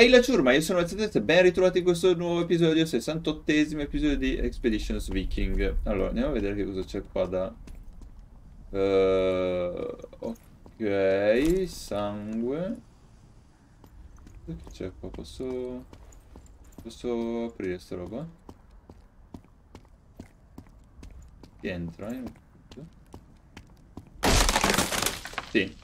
Ehi la ciurma, io sono Mazzatezza e ben ritrovati in questo nuovo episodio, 68esimo episodio di Expeditions Viking. Allora, andiamo a vedere che cosa c'è qua da... ok, sangue... Che c'è qua? Posso aprire sta roba? Rientra, sì.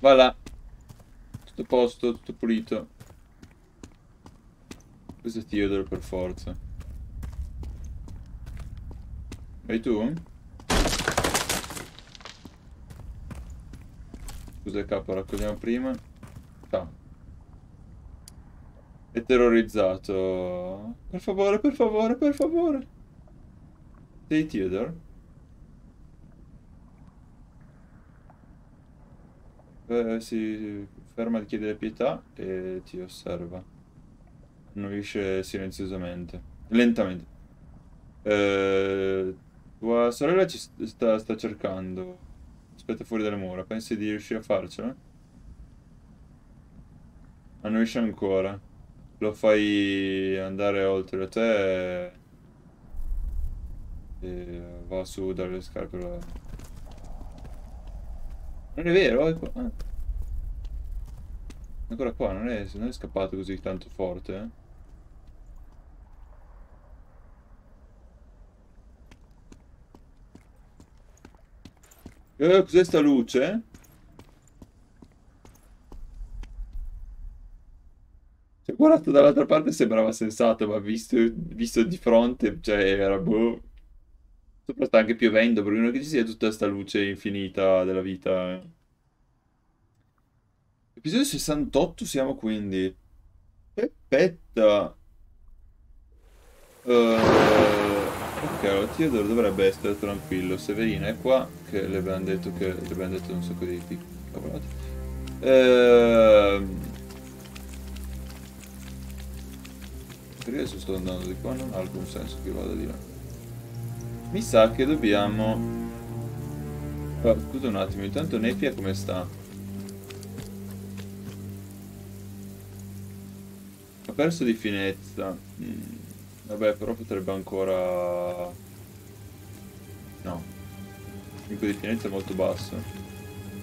Voilà. Tutto a posto, tutto pulito. Questo è Theodore per forza. Vai tu? Scusa capo, raccogliamo prima. Ciao. È terrorizzato. Per favore, per favore, per favore. Sei Theodore? Si ferma di chiedere pietà e ti osserva. Annuisce silenziosamente, lentamente. Tua sorella ci sta cercando. Aspetta fuori dalle mura, pensi di riuscire a farcela? Annuisce ancora. Lo fai andare oltre a te e va su dalle scarpe. Non è vero, è qua. Ah. Ancora qua, non è scappato così tanto forte, eh? Cos'è sta luce? Cioè, guardato dall'altra parte sembrava sensato, ma visto di fronte, cioè, era boh. Sopra sta anche piovendo, perché non è che ci sia tutta questa luce infinita della vita. Episodio 68 siamo quindi. Aspetta. Ok, Theodore dovrebbe essere tranquillo. Severina è qua, che le abbiamo detto un sacco di cavolate. Perché adesso sto andando di qua, non ha alcun senso che vada di là. Mi sa che dobbiamo... Oh, scusa un attimo, intanto Nephi come sta? Ha perso di finezza. Vabbè, però potrebbe ancora... No. 5 di finezza è molto basso.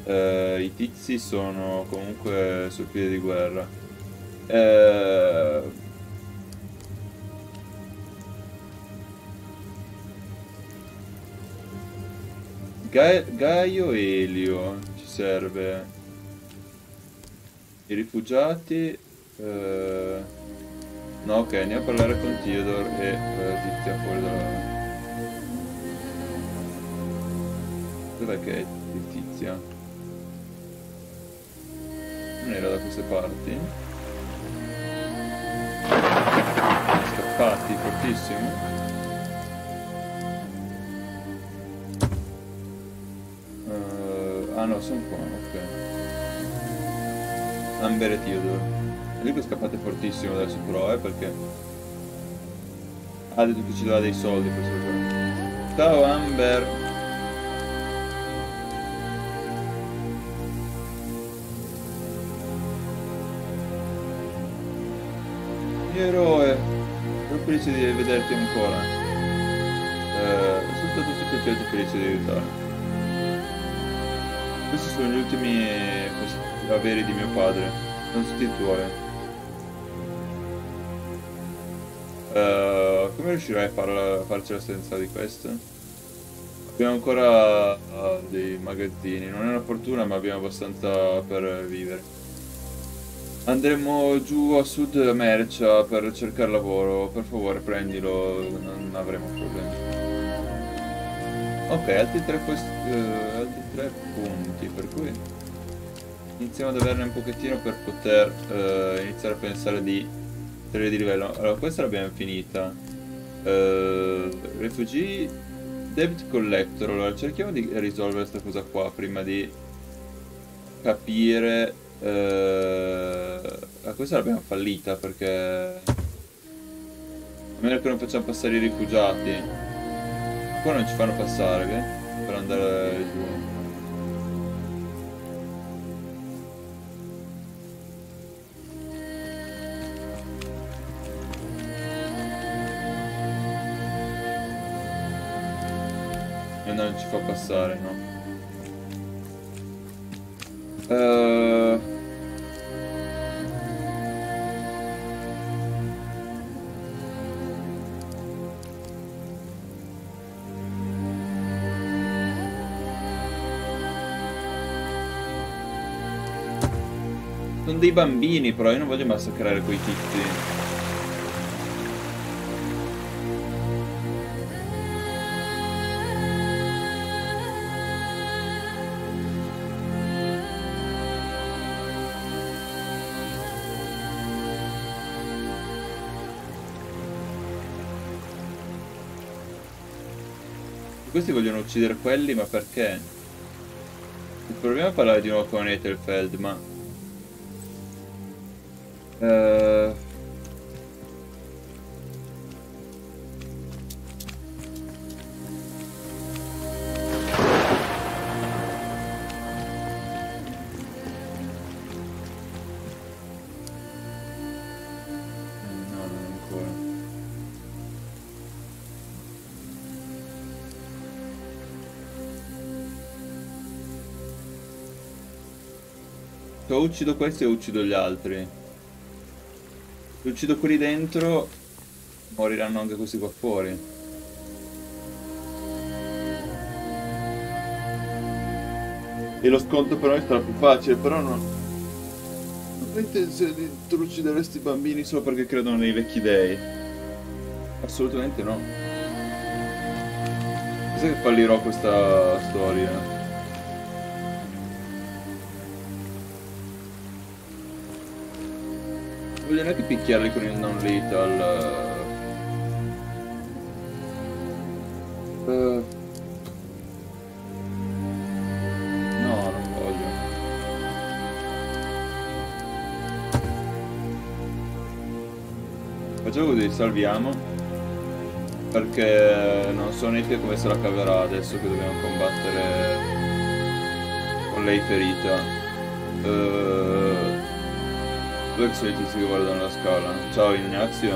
I tizi sono comunque sul piede di guerra. Gaio e Elio ci serve. I rifugiati. No, ok, andiamo a parlare con Theodore e tizia fuori dalla... Dov'è che è tizia? Non era da queste parti? Scappati fortissimo. Ah no, sono qua, ok. Amber e Theodore. Lì che scappate fortissimo adesso però, perché... Ha detto che ci dà dei soldi per questo. Ciao Amber! Mio eroe! Sono felice di vederti ancora. Sono stato semplicemente felice di aiutarti. Questi sono gli ultimi averi di mio padre, non tutti i tuoi. Come riuscirai a farcela senza di questo? Abbiamo ancora dei magazzini, non è una fortuna ma abbiamo abbastanza per vivere. Andremo giù a sud a Mercia per cercare lavoro, per favore prendilo, non avremo problemi. Ok, altri tre punti, per cui iniziamo ad averne un pochettino per poter iniziare a pensare di salire di livello. Allora, questa l'abbiamo finita. Refugee Debt Collector. Allora, cerchiamo di risolvere questa cosa qua prima di capire Questa l'abbiamo fallita perché... A meno che non facciamo passare i rifugiati. Qua non ci fanno passare, che? Per andare giù. Non ci fa passare, no? Sono dei bambini, però io non voglio massacrare quei tizi. Questi vogliono uccidere quelli, ma perché? Proviamo a parlare di nuovo con Eterfeld, ma... Se uccido questi e uccido gli altri. Se uccido quelli dentro, moriranno anche questi qua fuori. E lo sconto per noi sarà più facile, però non... Non ho intenzione di trucidere questi bambini solo perché credono nei vecchi dei. Assolutamente no. Penso che fallirò questa storia. Non voglio neanche picchiarli con il non lethal. No, non voglio. Facciamo così, salviamo. Perché non so neanche come se la caverà adesso che dobbiamo combattere con lei ferita. Dove sono i tizi che guardano la scala? Ciao Ignazio.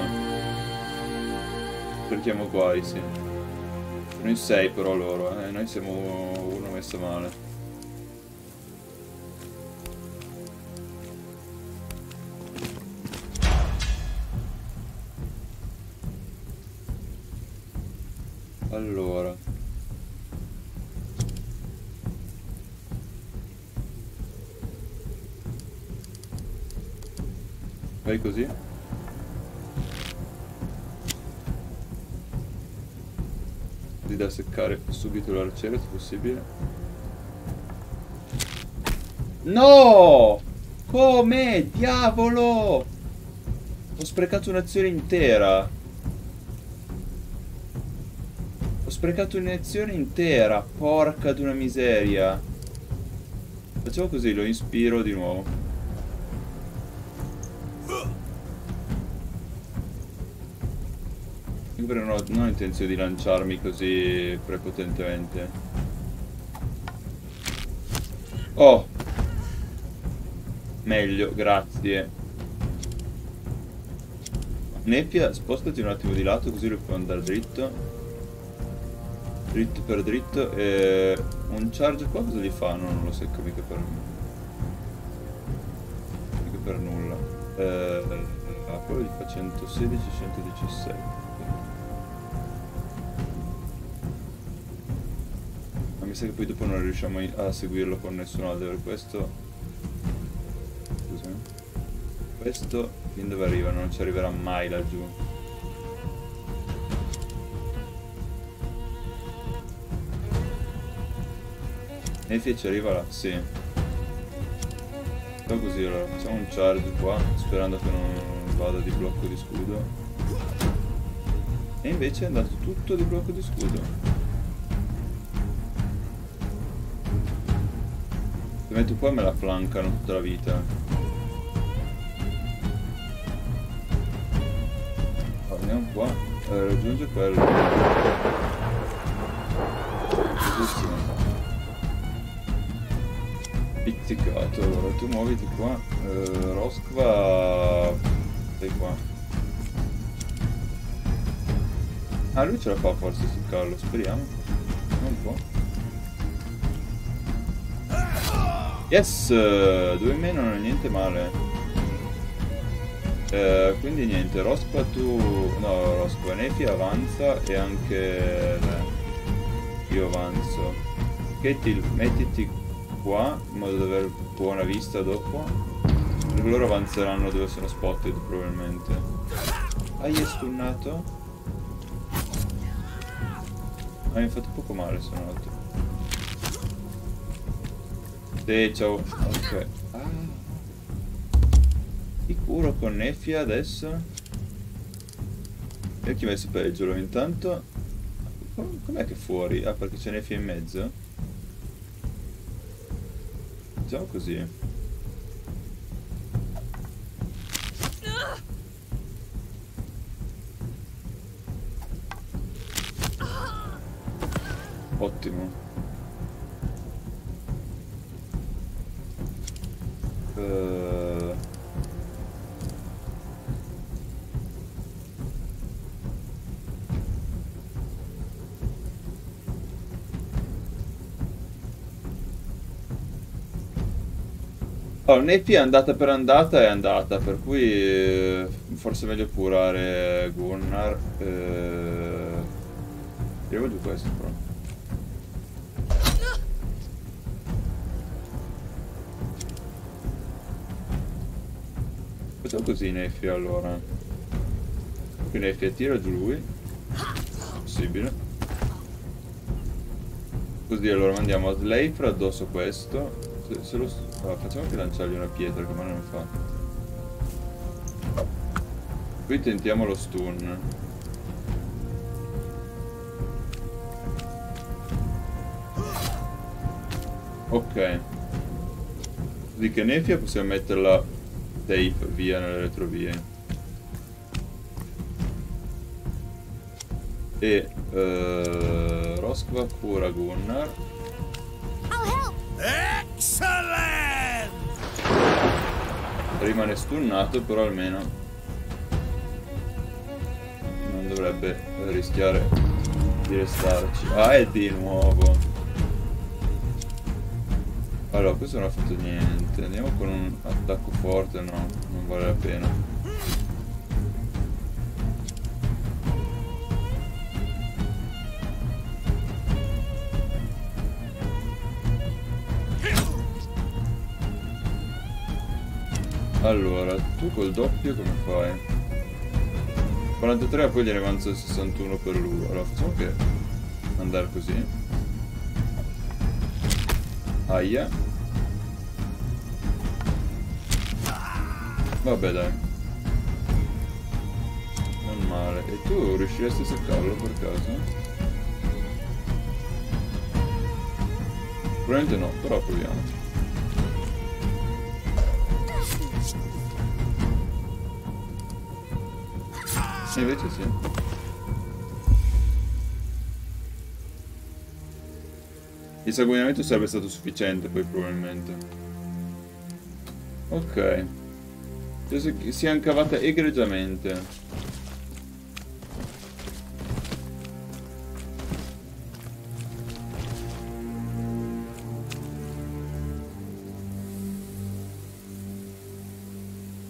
Cerchiamo qua, sì. Noi sei però loro, noi siamo uno messo male. Allora. Vai così. Di da seccare subito l'arciere se possibile. No! Come? Diavolo! Ho sprecato un'azione intera. Ho sprecato un'azione intera. Porca d'una miseria. Facciamo così, lo inspiro di nuovo. Non ho intenzione di lanciarmi così prepotentemente. Oh! Meglio, grazie. Neppia, spostati un attimo di lato così lo puoi andare dritto. Dritto per dritto. E un charge qua cosa gli fa? No, non lo secco mica per nulla. Mica per nulla. Ah, quello gli fa 116, 117. Mi sa che poi dopo non riusciamo a seguirlo con nessun altro. Per questo... Scusami. Questo fin dove arriva? Non ci arriverà mai laggiù. Nephi ci arriva là? Sì. Però così allora. Facciamo un charge qua, sperando che non vada di blocco di scudo. E invece è andato tutto di blocco di scudo. metto qua e me la flancano tutta la vita. Andiamo qua, raggiunge quello. Pizzicato, allora tu muoviti qua. Roskva, stai qua. Ah, lui ce la fa forse sul carro, speriamo. Non può. Yes! Due in meno non è niente male. Quindi niente, Roskva tu... No, Roskva, Nephi avanza e anche... io avanzo. Ketil, mettiti qua, in modo da avere buona vista dopo. Perché loro avanzeranno dove sono spotted probabilmente. Hai stunnato? Ah, mi ha fatto poco male, sono andato. Sì, ciao. Ok. Ah. Ti curo con Nephi adesso. Io chi messo peggio intanto. Com'è che è fuori? Ah, perché c'è Nephi in mezzo? Facciamo così. Ottimo. Allora, Nephi è andata per andata, è andata, per cui forse è meglio curare Gunnar. Tiriamo giù questo però. Facciamo così Nephi allora. Qui Nephi attira giù lui. Possibile. Così allora mandiamo a Slay fra addosso questo. Se lo facciamo anche lanciargli una pietra che male non fa. Qui tentiamo lo stun. Ok. Così che Nephi possiamo metterla safe via nelle retrovie. E Roskva cura Gunnar. Excellent! Rimane stunnato però almeno non dovrebbe rischiare di restarci. Ah, è di nuovo. Allora, questo non ha fatto niente. Andiamo con un attacco forte, no, non vale la pena. Allora, tu col doppio come fai? 43 e poi gliene avanzo il 61 per lui. Allora facciamo che andare così. Aia. Vabbè dai. Non male. E tu riusciresti a seccarlo per caso? Probabilmente no, però proviamo. Invece sì. Il sanguinamento sarebbe stato sufficiente poi probabilmente. Ok. Si è incavata egregiamente.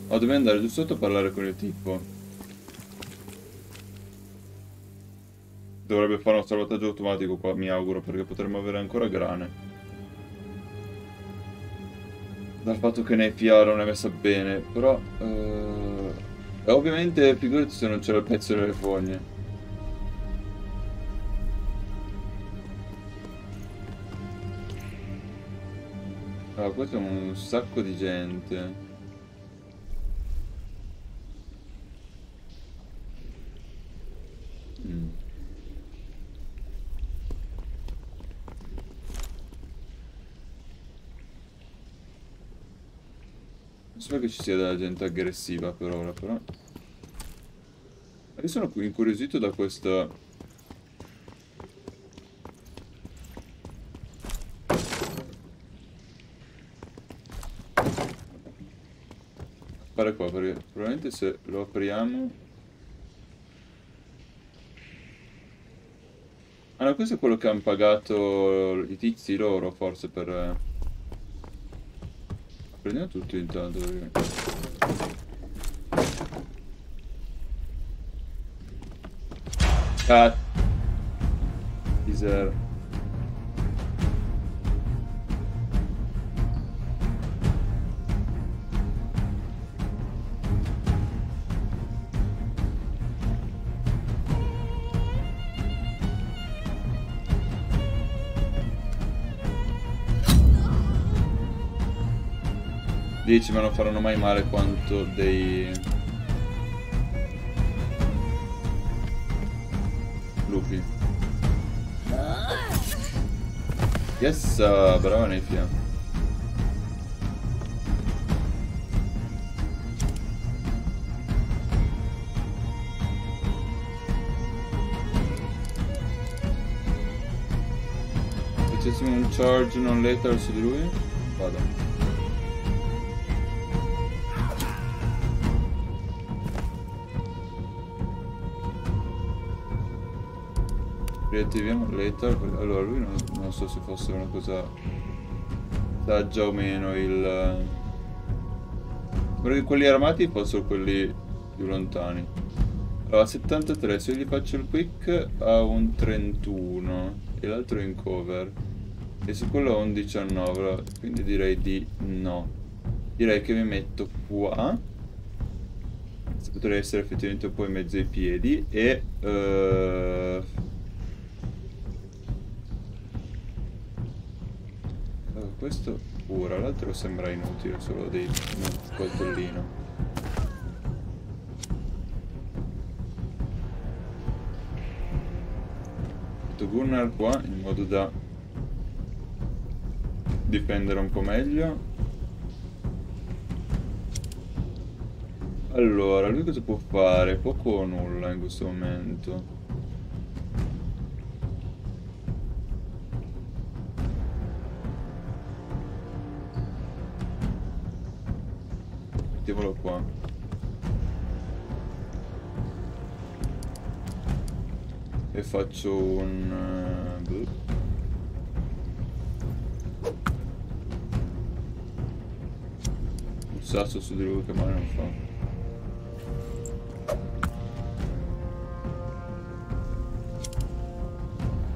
Oh, dobbiamo andare giù sotto a parlare con il tipo. Dovrebbe fare uno salvataggio automatico qua, mi auguro, perché potremmo avere ancora grane. Dal fatto che Nephi non è messa bene, però... ovviamente figurati se non c'era il pezzo delle fogne. Allora, questo è un sacco di gente. Non sembra che ci sia della gente aggressiva per ora, però. Io sono incuriosito da questa... Appare qua, perché probabilmente se lo apriamo... Ah no, questo è quello che hanno pagato i tizi loro, forse, per... Prendiamo tutto intanto, perché... Miseria. Dici, ma non faranno mai male quanto dei... Yes, brava Nephi. Facessimo un charge non lethal su di lui? Vado. Riattiviamo l'Ether. Allora lui non so se fosse una cosa saggia o meno il... Perché quelli armati fossero quelli più lontani. Allora 73, se io gli faccio il quick ha un 31 e l'altro è in cover e su quello ha un 19, quindi direi di no. Direi che mi metto qua. Se potrei essere effettivamente un po' in mezzo ai piedi e... Questo pure, l'altro sembra inutile, solo dei coltellino. Metto Gunnar qua in modo da difendere un po' meglio. Allora, lui cosa può fare? Poco o nulla in questo momento. Mettiamolo qua. E faccio un... un sasso su di lui che male non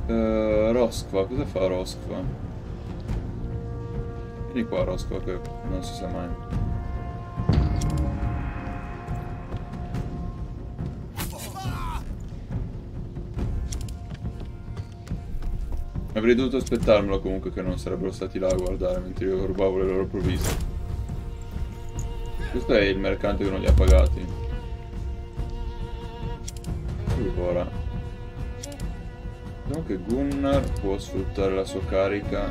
fa. Roskva, cosa fa Roskva? Vieni qua Roskva che non si sa mai. Avrei dovuto aspettarmelo comunque che non sarebbero stati là a guardare mentre io rubavo le loro provviste. Questo è il mercante che non li ha pagati. Allora, vediamo che Gunnar può sfruttare la sua carica.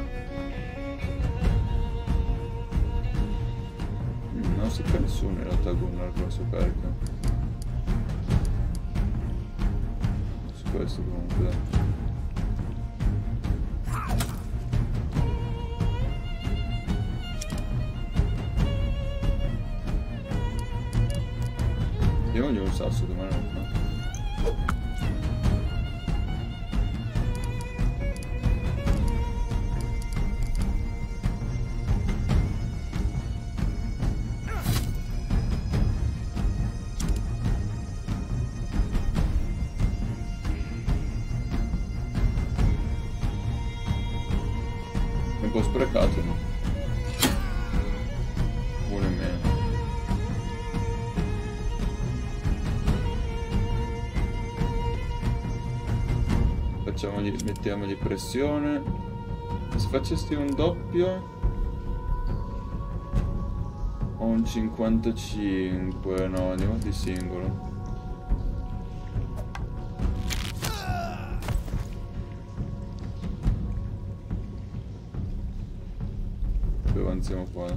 Non si fa nessuno in realtà Gunnar con la sua carica. Su questo comunque. Diamogli un sasso domani non fa. È un po' sprecato, no? Vuole meno. Mettiamogli pressione. Se facessi un doppio ho un 55. No, andiamo di singolo. Poi avanziamo qua.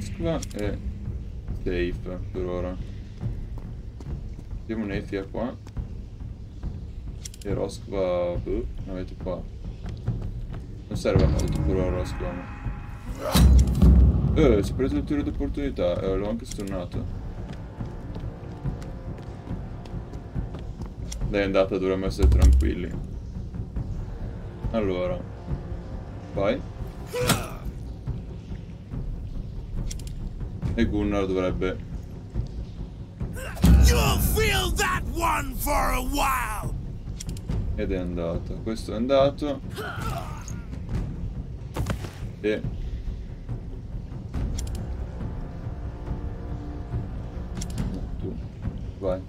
Roskva è safe per ora. Diamo un'etica qua. E Roskva... boh, non avete qua. Non serve molto per ora Roskva. Si è preso il tiro d'opportunità. L'ho anche stornato. Dai, è andata, dovremmo essere tranquilli. Allora, vai. E Gunnar dovrebbe... ed è andato. Questo è andato. E... no, tu. Vai.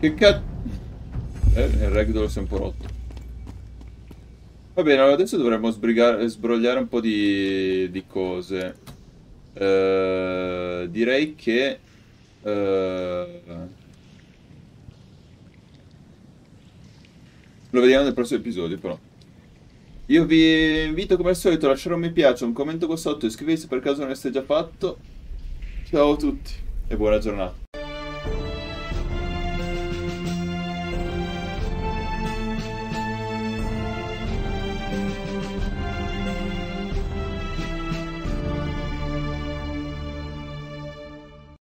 Che cazzo... il ragdoll si è un po' rotto. Va bene, allora adesso dovremmo sbrogliare un po' di cose. Direi che... lo vediamo nel prossimo episodio, però. Io vi invito come al solito a lasciare un mi piace, un commento qua sotto, iscriversi per caso non l'aveste già fatto. Ciao a tutti e buona giornata.